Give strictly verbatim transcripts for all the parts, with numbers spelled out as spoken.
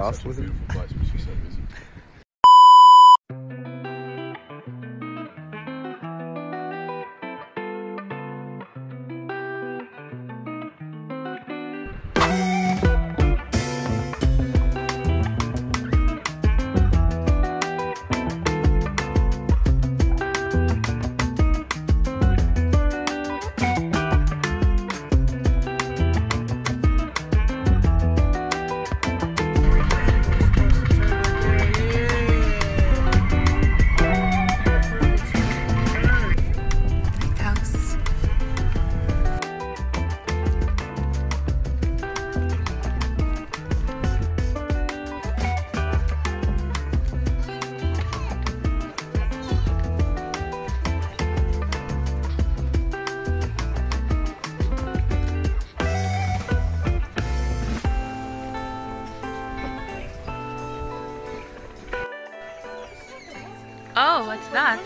Asked, was it? Oh, what's that?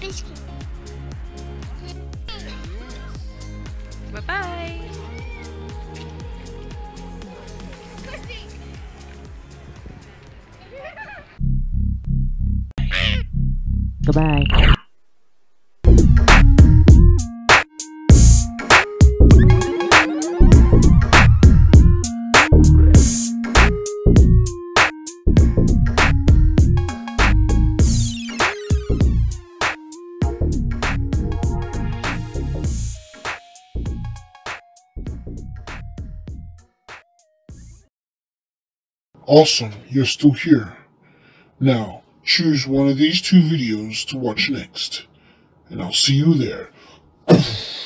Biscuit. Bye bye. Goodbye. Awesome, you're still here. Now, choose one of these two videos to watch next, and I'll see you there.